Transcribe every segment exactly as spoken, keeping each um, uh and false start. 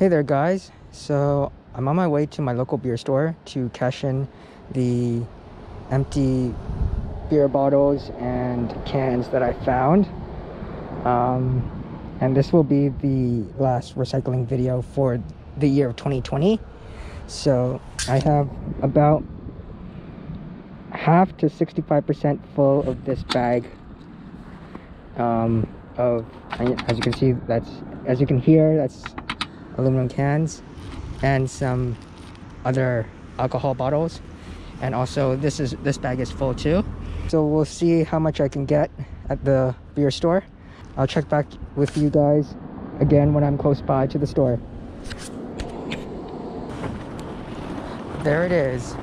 Hey there guys, so I'm on my way to my local beer store to cash in the empty beer bottles and cans that I found. Um, and this will be the last recycling video for the year of twenty twenty. So I have about half to sixty-five percent full of this bag. Um, of, as you can see, that's, as you can hear, that's aluminum cans and some other alcohol bottles, and also this is this bag is full too. So we'll see how much I can get at the beer store. I'll check back with you guys again when I'm close by to the store. There it is.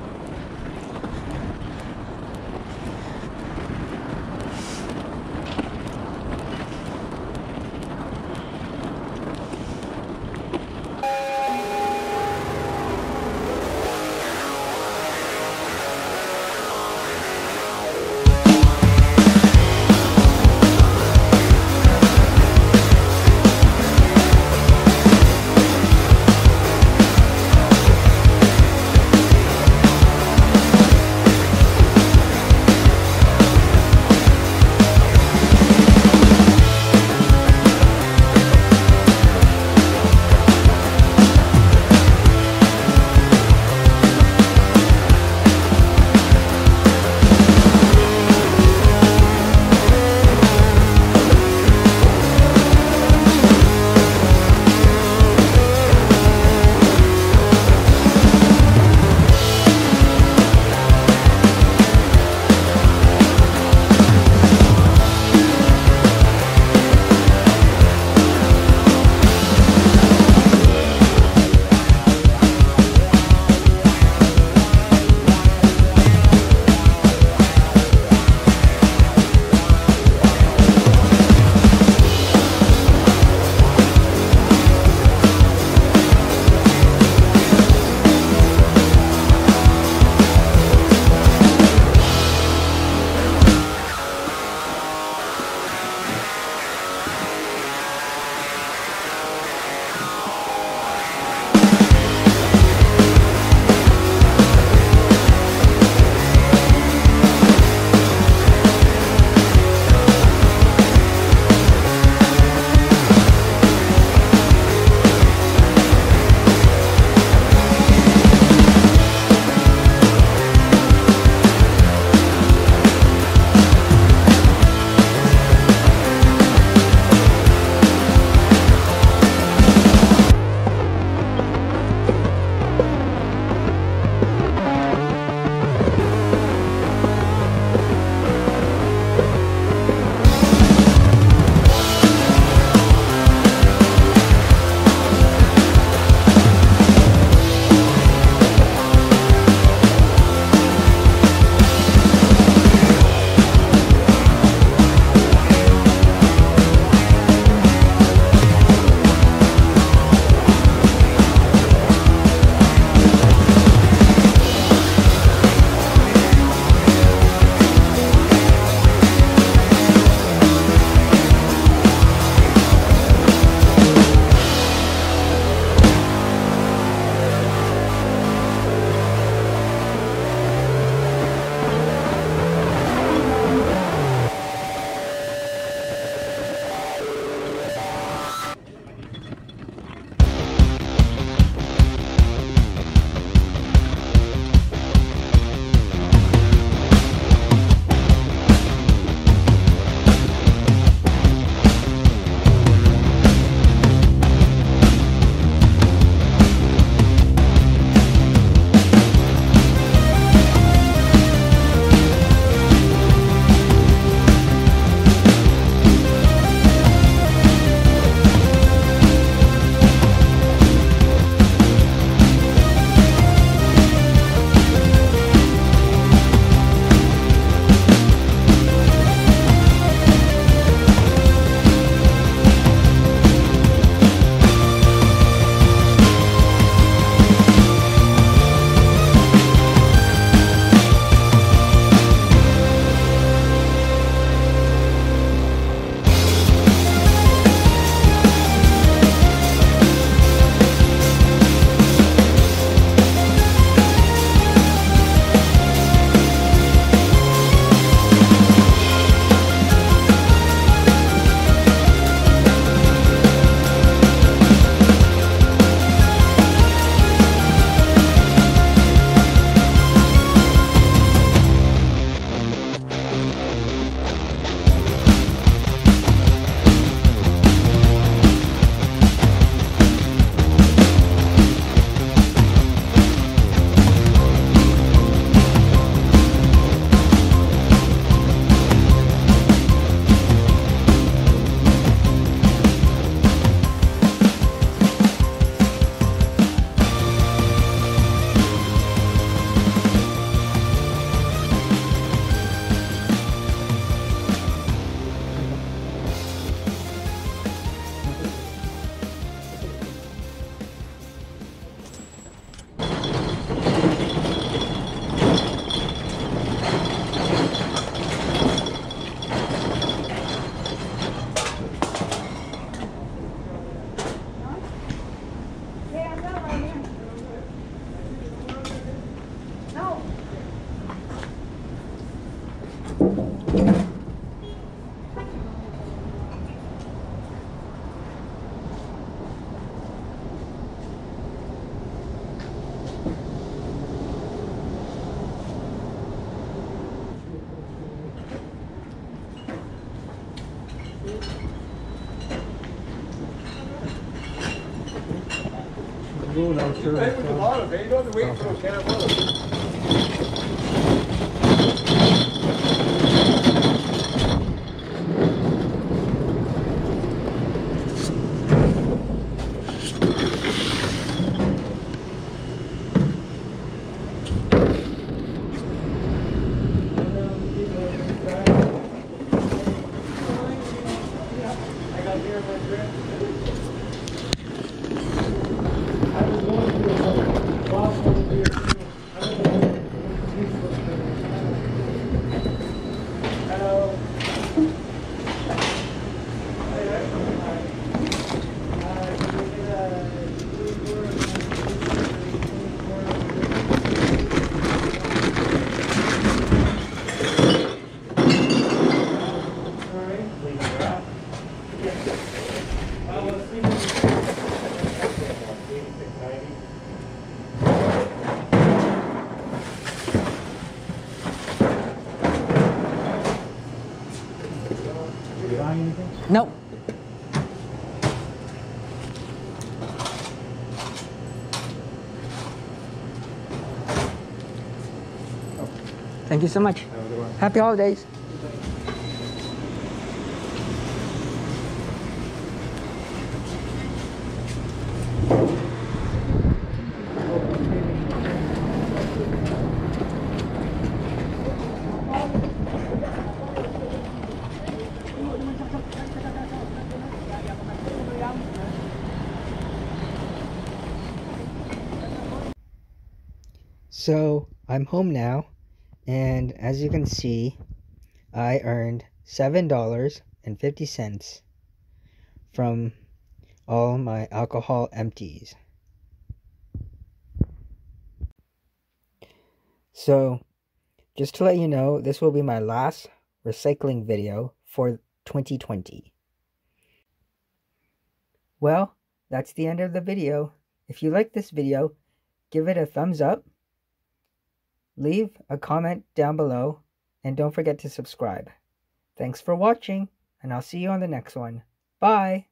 Sure you pay with the bottle, man. You don't have to wait for a can of water. I got beer, my friend. Nope. Thank you so much. Happy holidays. So I'm home now, and as you can see, I earned seven dollars and fifty cents from all my alcohol empties. So just to let you know, this will be my last recycling video for twenty twenty. Well, that's the end of the video. If you like this video, give it a thumbs up. Leave a comment down below, and don't forget to subscribe. Thanks for watching, and I'll see you on the next one. Bye!